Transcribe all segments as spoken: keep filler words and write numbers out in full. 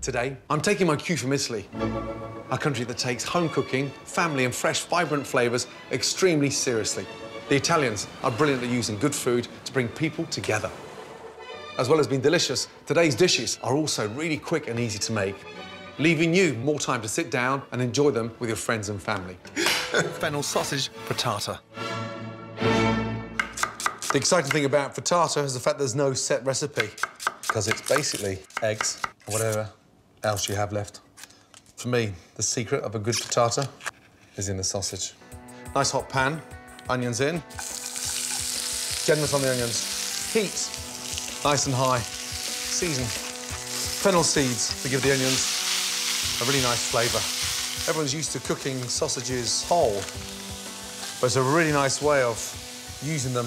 Today, I'm taking my cue from Italy, a country that takes home cooking, family and fresh, vibrant flavours extremely seriously. The Italians are brilliant at using good food to bring people together. As well as being delicious, today's dishes are also really quick and easy to make, leaving you more time to sit down and enjoy them with your friends and family. Fennel sausage frittata. The exciting thing about frittata is the fact there's no set recipe, because it's basically eggs or whatever else you have left. For me, the secret of a good frittata is in the sausage. Nice hot pan, onions in. Generous on the onions. Heat nice and high. Season. Fennel seeds to give the onions a really nice flavour. Everyone's used to cooking sausages whole, but it's a really nice way of using them,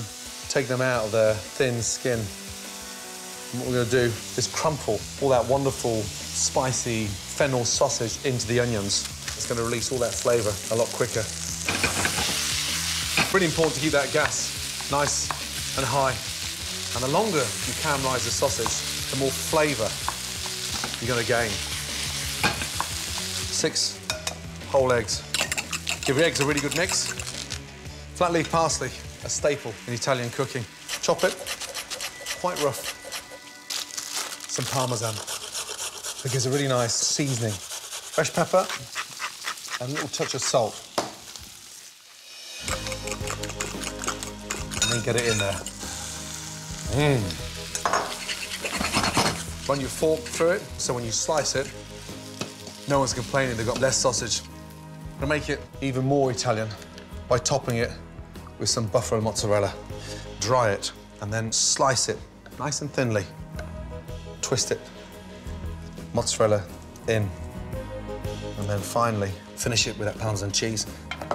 take them out of their thin skin. And what we're going to do is crumple all that wonderful, spicy fennel sausage into the onions. It's going to release all that flavour a lot quicker. Really important to keep that gas nice and high. And the longer you caramelise the sausage, the more flavour you're going to gain. Six whole eggs. Give your eggs a really good mix. Flat leaf parsley, a staple in Italian cooking. Chop it, quite rough. Some parmesan. It gives a really nice seasoning. Fresh pepper and a little touch of salt. And then get it in there. Mmm. Run your fork through it, so when you slice it, no one's complaining they've got less sausage. I'm gonna make it even more Italian by topping it with some buffalo mozzarella. Dry it and then slice it nice and thinly. Twist it, mozzarella in. And then finally finish it with that Parmesan cheese.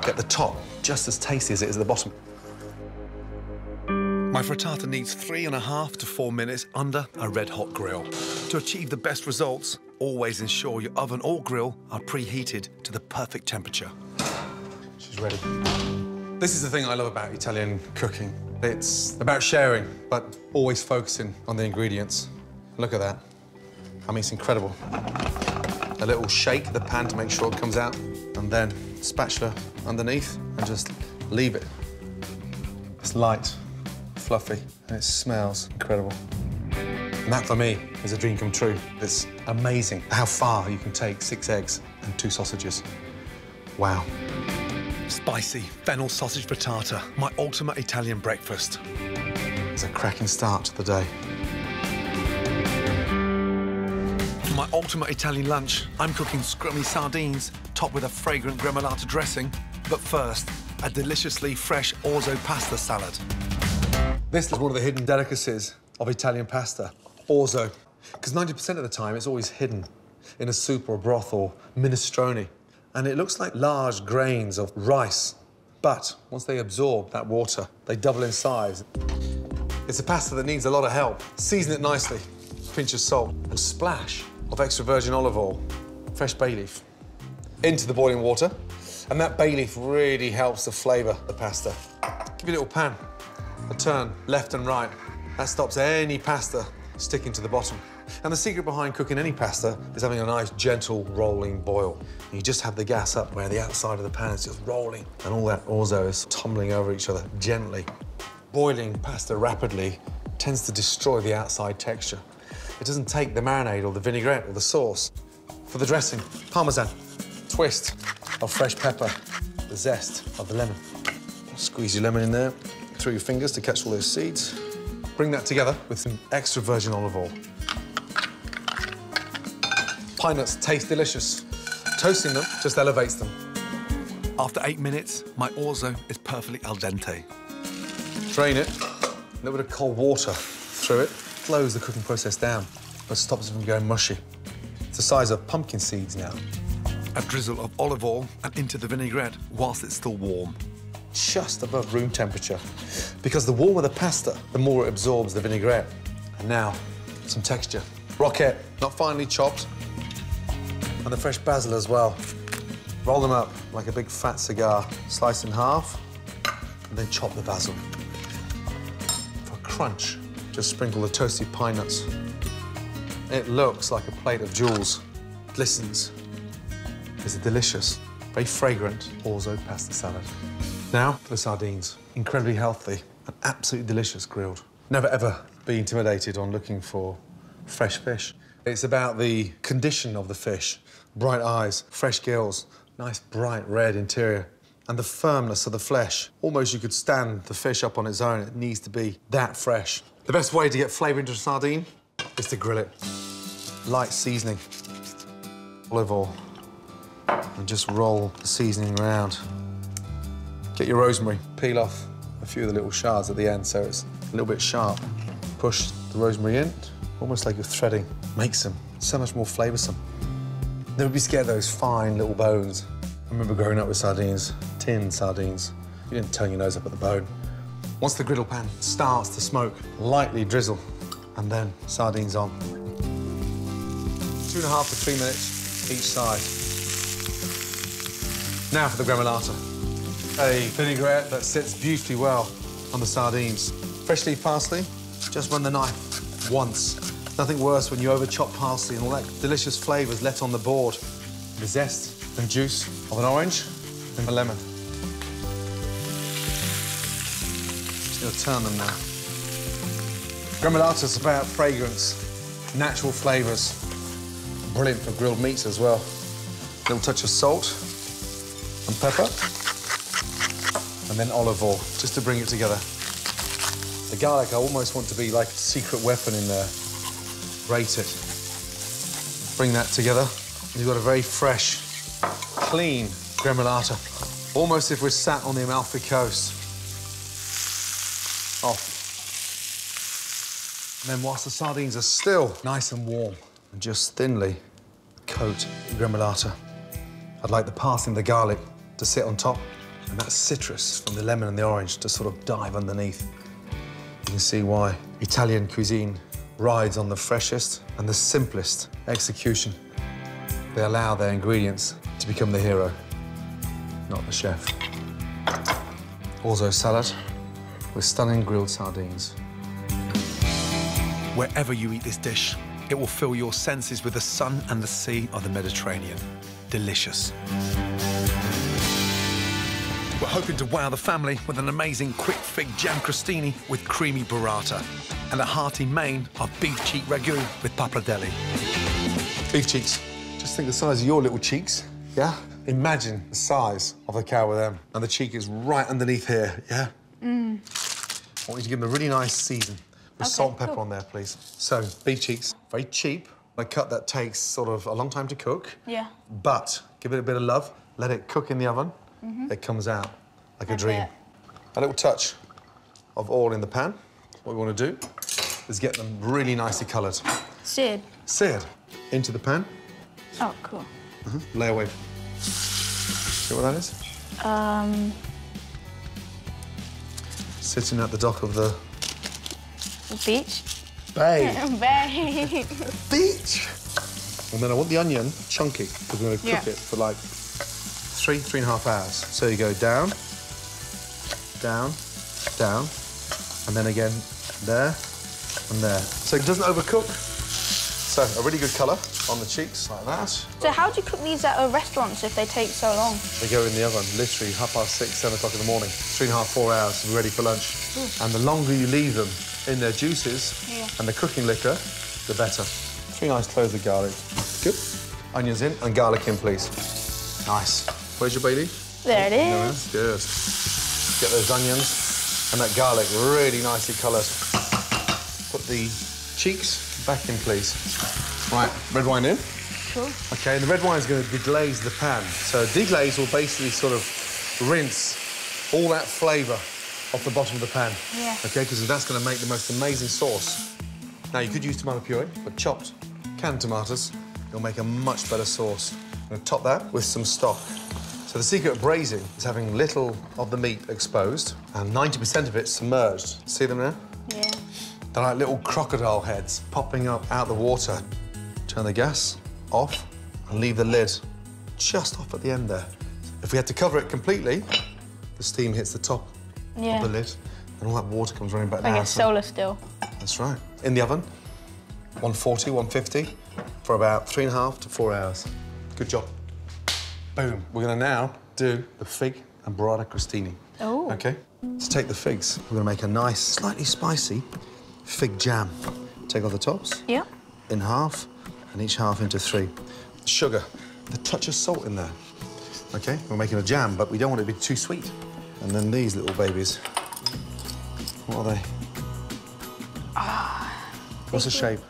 Get the top just as tasty as it is at the bottom. My frittata needs three and a half to four minutes under a red-hot grill. To achieve the best results, always ensure your oven or grill are preheated to the perfect temperature. She's ready. This is the thing I love about Italian cooking. It's about sharing, but always focusing on the ingredients. Look at that. I mean, it's incredible. A little shake of the pan to make sure it comes out, and then spatula underneath, and just leave it. It's light, fluffy, and it smells incredible. And that, for me, is a dream come true. It's amazing how far you can take six eggs and two sausages. Wow. Spicy fennel sausage frittata, my ultimate Italian breakfast. It's a cracking start to the day. For my ultimate Italian lunch, I'm cooking scrummy sardines topped with a fragrant gremolata dressing, but first, a deliciously fresh orzo pasta salad. This is one of the hidden delicacies of Italian pasta. Orzo, because ninety percent of the time it's always hidden in a soup or a broth or minestrone. And it looks like large grains of rice, but once they absorb that water, they double in size. It's a pasta that needs a lot of help. Season it nicely, a pinch of salt, a splash of extra virgin olive oil, fresh bay leaf, into the boiling water. And that bay leaf really helps to flavour the pasta. Give it a little pan, a turn left and right. That stops any pasta sticking to the bottom. And the secret behind cooking any pasta is having a nice, gentle, rolling boil. You just have the gas up where the outside of the pan is just rolling, and all that orzo is tumbling over each other gently. Boiling pasta rapidly tends to destroy the outside texture. It doesn't take the marinade or the vinaigrette or the sauce. For the dressing, parmesan, twist of fresh pepper, the zest of the lemon. Squeeze your lemon in there through your fingers to catch all those seeds. Bring that together with some extra virgin olive oil. Pine nuts taste delicious. Toasting them just elevates them. After eight minutes, my orzo is perfectly al dente. Drain it, a little bit of cold water through it. Slows the cooking process down, but stops it from going mushy. It's the size of pumpkin seeds now. A drizzle of olive oil and into the vinaigrette whilst it's still warm. Just above room temperature, because the warmer the pasta, the more it absorbs the vinaigrette. And now, some texture. Roquette, not finely chopped, and the fresh basil as well. Roll them up like a big fat cigar. Slice in half, and then chop the basil. For crunch, just sprinkle the toasted pine nuts. It looks like a plate of jewels. glistens. It's a delicious, very fragrant orzo pasta salad. Now for the sardines. Incredibly healthy and absolutely delicious grilled. Never ever be intimidated on looking for fresh fish. It's about the condition of the fish. Bright eyes, fresh gills, nice bright red interior, and the firmness of the flesh. Almost you could stand the fish up on its own. It needs to be that fresh. The best way to get flavour into a sardine is to grill it. Light seasoning, olive oil, and just roll the seasoning around. Get your rosemary, peel off a few of the little shards at the end so it's a little bit sharp. Push the rosemary in, almost like you're threading. Makes them so much more flavoursome. Don't be scared of those fine little bones. I remember growing up with sardines, tin sardines. You didn't turn your nose up at the bone. Once the griddle pan starts to smoke, lightly drizzle, and then sardines on. Two and a half to three minutes each side. Now for the gremolata. A vinaigrette that sits beautifully well on the sardines. Fresh leaf parsley, just run the knife once. Nothing worse when you over-chop parsley and all that delicious flavour's left on the board. The zest and juice of an orange and a lemon. Just gonna turn them now. Gremolata's about fragrance, natural flavours. Brilliant for grilled meats as well. A little touch of salt and pepper. And then olive oil, just to bring it together. The garlic, I almost want to be like a secret weapon in there. Grate it. Bring that together. You've got a very fresh, clean gremolata. Almost if we're sat on the Amalfi Coast. Off. And then whilst the sardines are still nice and warm, and just thinly coat the gremolata. I'd like the parsley and the garlic to sit on top, and that citrus from the lemon and the orange to sort of dive underneath. You can see why Italian cuisine rides on the freshest and the simplest execution. They allow their ingredients to become the hero, not the chef. Orzo salad with stunning grilled sardines. Wherever you eat this dish, it will fill your senses with the sun and the sea of the Mediterranean. Delicious. We're hoping to wow the family with an amazing quick fig jam crostini with creamy burrata and a hearty main of beef cheek ragu with pappardelle. Beef cheeks. Just think the size of your little cheeks, yeah? Imagine the size of a cow with them. And the cheek is right underneath here, yeah? Mm. I want you to give them a really nice season with okay, salt and pepper cool. on there, please. So, beef cheeks, very cheap. A cut that takes sort of a long time to cook. Yeah. But give it a bit of love, let it cook in the oven. Mm-hmm. It comes out like That's a dream. It. A little touch of oil in the pan. What we want to do is get them really nicely coloured. Seared. Seared into the pan. Oh, cool. Uh-huh. Lay away. See what that is? Um. Sitting at the dock of the... the beach. Bay. Bay. Beach. And then I want the onion chunky because we're going to cook yeah. it for like Three, three and a half hours. So you go down, down, down, and then again there and there. So it doesn't overcook. So a really good colour on the cheeks, like that. So how do you cook these at a restaurant if they take so long? They go in the oven, literally half past six, seven o'clock in the morning. Three and a half, four hours, and ready for lunch. Mm. And the longer you leave them in their juices yeah. and the cooking liquor, the better. Three nice cloves of garlic. Good. Onions in and garlic in, please. Nice. Where's your bay leaf? There it is. Good. Get those onions and that garlic really nicely coloured. Put the cheeks back in, please. Right, red wine in. Sure. OK, and the red wine's going to deglaze the pan. So deglaze will basically sort of rinse all that flavour off the bottom of the pan. Yeah. OK, because that's going to make the most amazing sauce. Now, you could use tomato puree, but chopped canned tomatoes, it'll make a much better sauce. I'm going to top that with some stock. So the secret of braising is having little of the meat exposed and ninety percent of it submerged. See them now? Yeah. They're like little crocodile heads popping up out of the water. Turn the gas off and leave the lid just off at the end there. If we had to cover it completely, the steam hits the top yeah. of the lid and all that water comes running back down. Like it's solar still. That's right. In the oven, one forty, one fifty for about three and a half to four hours. Good job. Boom. We're going to now do the fig and burrata crostini. Oh. OK? Let's take the figs. We're going to make a nice, slightly spicy fig jam. Take off the tops. Yeah. In half, and each half into three. Sugar. A touch of salt in there. OK? We're making a jam, but we don't want it to be too sweet. And then these little babies. What are they? Ah. What's the shape?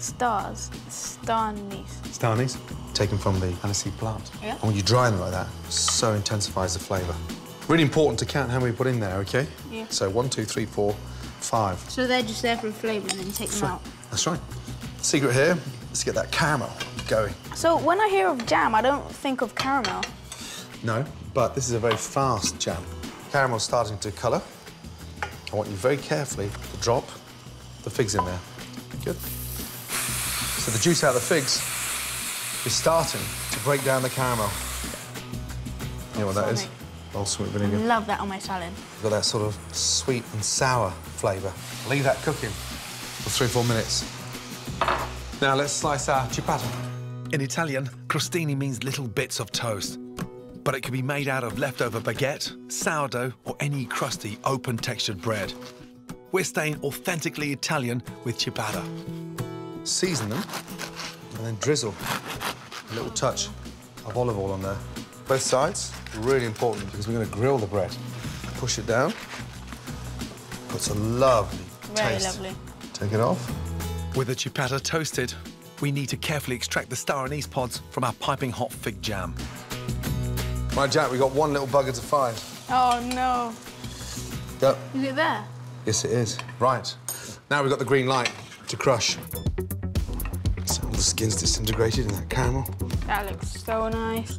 Stars. Star anise. Star anise? Taken from the aniseed plant. Yeah. And when you dry them like that, it so intensifies the flavour. Really important to count how many we put in there, OK? Yeah. So one, two, three, four, five. So they're just there for a flavour and then take them out. That's right. The secret here is to get that caramel going. So when I hear of jam, I don't think of caramel. No, but this is a very fast jam. Caramel's starting to colour. I want you very carefully to drop the figs in there. Good. So the juice out of the figs is starting to break down the caramel. You know what that is? Balsamic vinegar. I love that on my salad. You've got that sort of sweet and sour flavour. Leave that cooking for three or four minutes. Now let's slice our ciabatta. In Italian, crostini means little bits of toast, but it can be made out of leftover baguette, sourdough, or any crusty, open-textured bread. We're staying authentically Italian with ciabatta. Season them, and then drizzle a little touch of olive oil on there. Both sides, really important, because we're going to grill the bread. Push it down. Puts a lovely Very taste. Very lovely. Take it off. With the ciabatta toasted, we need to carefully extract the star anise pods from our piping hot fig jam. Right, Jack, we got one little bugger to find. Oh, no. Go. Is it there? Yes, it is. Right. Now we've got the green light to crush. So all the skin's disintegrated in that caramel. That looks so nice.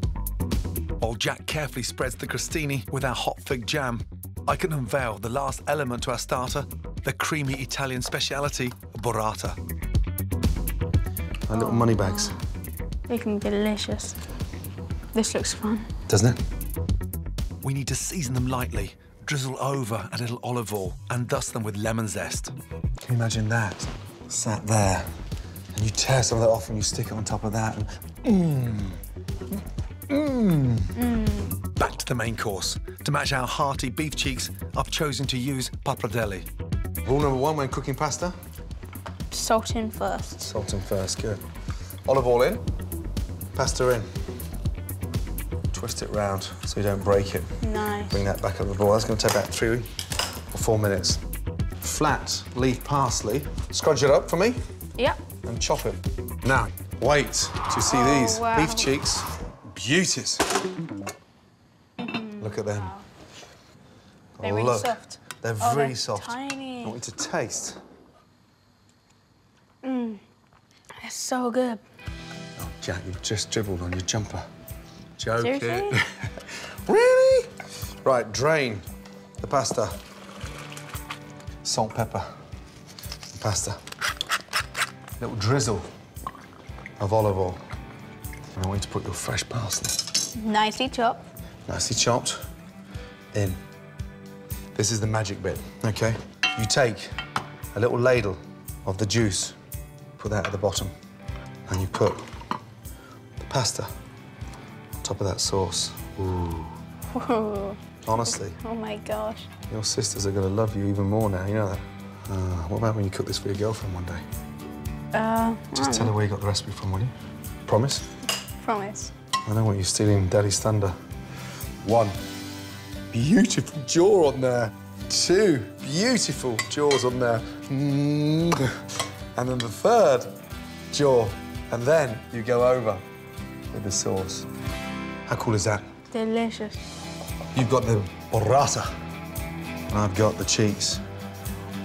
While Jack carefully spreads the crostini with our hot fig jam, I can unveil the last element to our starter, the creamy Italian speciality, burrata. And oh, little money bags. They can be delicious. This looks fun. Doesn't it? We need to season them lightly, drizzle over a little olive oil, and dust them with lemon zest. Can you imagine that? Sat there, and you tear some of that off and you stick it on top of that, and mmm, mmm. Mm. Back to the main course. To match our hearty beef cheeks, I've chosen to use pappardelle. Rule number one when cooking pasta? Salt in first. Salt in first, good. Olive oil in, pasta in. Twist it round so you don't break it. Nice. Bring that back up the boil. That's going to take about three or four minutes. Flat leaf parsley. Scrunch it up for me. Yep. And chop it. Now, wait till you see oh, these. Wow. Beef cheeks. Beauties. Mm, Look at them. Wow. They're really Look. soft. They're oh, really they're soft. Tiny. I want you to taste. Mmm. They're so good. Oh, Jack, you've just dribbled on your jumper. Joke it. Really? Right, drain the pasta. Salt, pepper, the pasta. Little drizzle of olive oil. And I want you to put your fresh parsley. Nicely chopped. Nicely chopped in. This is the magic bit, OK? You take a little ladle of the juice, put that at the bottom, and you put the pasta top of that sauce. Ooh. Ooh. Honestly. Oh, my gosh. Your sisters are going to love you even more now, you know that? Uh, what about when you cook this for your girlfriend one day? Uh, Just tell know. her where you got the recipe from, will you? Promise? Promise. I don't want you stealing Daddy's thunder. One, beautiful jaw on there. Two, beautiful jaws on there. And then the third jaw. And then you go over with the sauce. How cool is that? Delicious. You've got the burrata, and I've got the cheeks.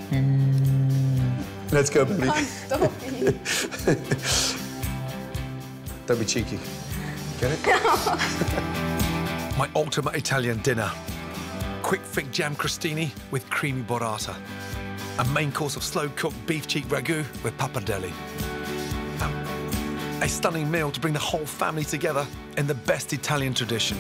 Mm. Let's go, baby. Can't stop it. Don't be cheeky. Get it? My ultimate Italian dinner. Quick fig jam crostini with creamy burrata. A main course of slow-cooked beef cheek ragu with pappardelle. A stunning meal to bring the whole family together in the best Italian tradition.